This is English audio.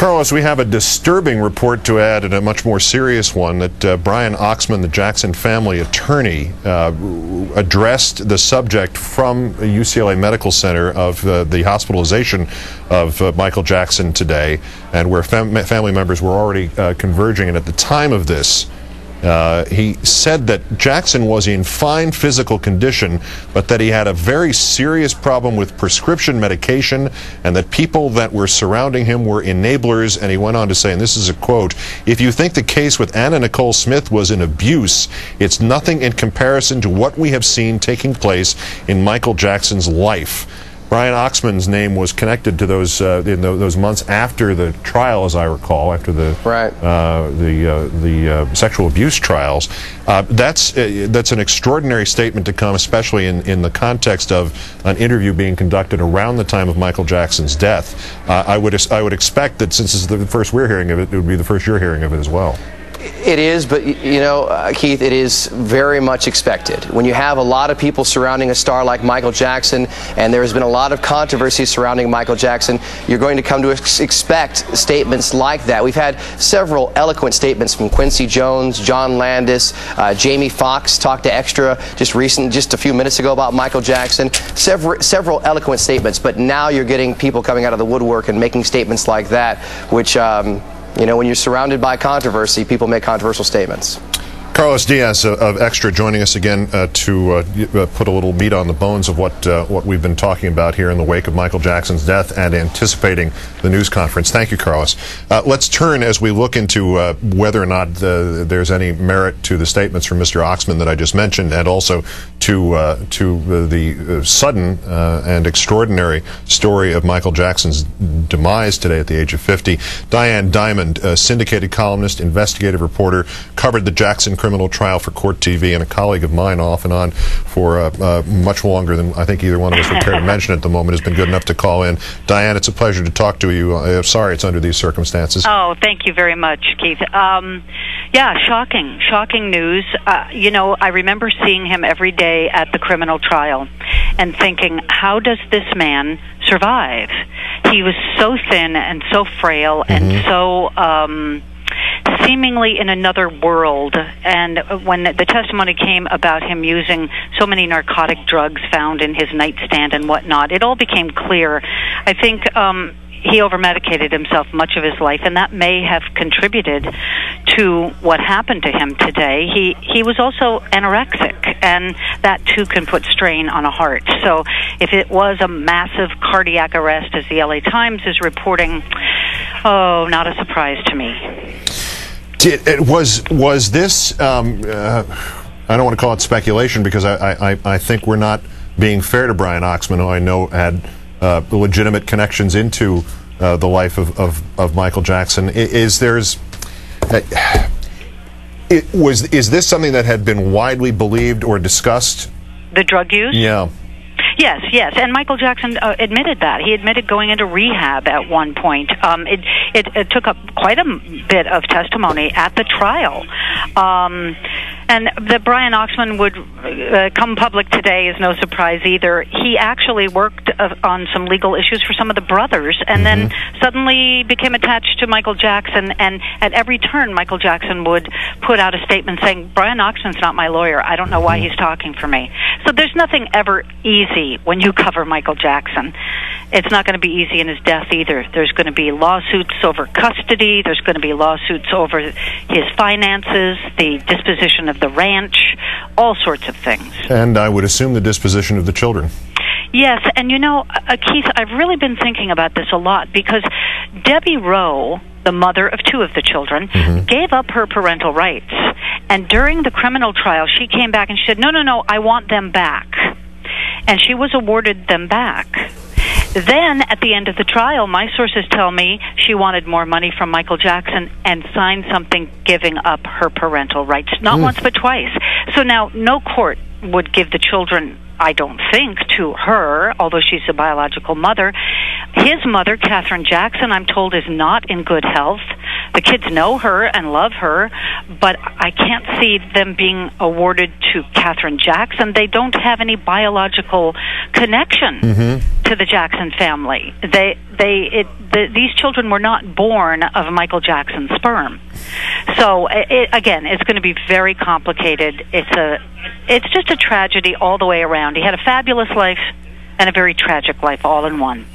Carlos, we have a disturbing report to add and a much more serious one that Brian Oxman, the Jackson family attorney, addressed the subject from UCLA Medical Center of the hospitalization of Michael Jackson today, and where family members were already converging. And at the time of this, he said that Jackson was in fine physical condition, but that he had a very serious problem with prescription medication, and that people that were surrounding him were enablers. And he went on to say, and this is a quote, "If you think the case with Anna Nicole Smith was an abuse, it's nothing in comparison to what we have seen taking place in Michael Jackson's life." Brian Oxman's name was connected to those in those months after the trial, as I recall, after the sexual abuse trials. That's an extraordinary statement to come, especially in the context of an interview being conducted around the time of Michael Jackson's death. I would expect that since this is the first we're hearing of it, it would be the first you're hearing of it as well. It is, but you know, Keith, it is very much expected. When you have a lot of people surrounding a star like Michael Jackson, and there has been a lot of controversy surrounding Michael Jackson, you're going to come to expect statements like that. We've had several eloquent statements from Quincy Jones, John Landis, Jamie Foxx talked to Extra just a few minutes ago about Michael Jackson. Several eloquent statements, but now you're getting people coming out of the woodwork and making statements like that, which you know, when you're surrounded by controversy, people make controversial statements. Carlos Diaz of Extra joining us again to put a little meat on the bones of what we've been talking about here in the wake of Michael Jackson's death and anticipating the news conference. Thank you, Carlos. Let's turn as we look into whether or not there's any merit to the statements from Mr. Oxman that I just mentioned, and also to the sudden and extraordinary story of Michael Jackson's demise today at the age of 50. Diane Dimond, a syndicated columnist, investigative reporter, covered the Jackson criminal trial for Court TV, and a colleague of mine off and on for much longer than I think either one of us would care to mention at the moment, has been good enough to call in. Diane, it's a pleasure to talk to you. I'm sorry it's under these circumstances. Oh, thank you very much, Keith. Yeah, shocking news. You know, I remember seeing him every day at the criminal trial and thinking, how does this man survive? He was so thin and so frail and so seemingly in another world. And when the testimony came about him using so many narcotic drugs found in his nightstand and whatnot, it all became clear. I think he overmedicated himself much of his life, and that may have contributed to what happened to him today. He was also anorexic, and that too can put strain on a heart. So if it was a massive cardiac arrest, as the LA Times is reporting, oh, not a surprise to me. Was this, I don't want to call it speculation, because I think we're not being fair to Brian Oxman, who I know had legitimate connections into the life of Michael Jackson. Is this something that had been widely believed or discussed? The drug use? Yeah. Yes, and Michael Jackson admitted that. He admitted going into rehab at one point. It took up quite a bit of testimony at the trial. And that Brian Oxman would come public today is no surprise either. He actually worked on some legal issues for some of the brothers, and then suddenly became attached to Michael Jackson. And at every turn, Michael Jackson would put out a statement saying, Brian Oxman's not my lawyer. I don't know why he's talking for me. So there's nothing ever easy when you cover Michael Jackson. It's not going to be easy in his death either. There's going to be lawsuits over custody. There's going to be lawsuits over his finances, the disposition of the ranch, all sorts of things. And I would assume the disposition of the children. Yes, and you know, Keith, I've really been thinking about this a lot, because Debbie Rowe, the mother of two of the children, gave up her parental rights. And during the criminal trial, she came back and she said, no, I want them back. And she was awarded them back. Then, at the end of the trial, my sources tell me she wanted more money from Michael Jackson and signed something giving up her parental rights, not once but twice. So now, no court would give the children, I don't think, to her, although she's a biological mother. His mother, Katherine Jackson, I'm told, is not in good health. The kids know her and love her, but I can't see them being awarded to Katherine Jackson. They don't have any biological connection to the Jackson family. These children were not born of Michael Jackson's sperm. So again, it's going to be very complicated. It's just a tragedy all the way around. He had a fabulous life and a very tragic life all in one.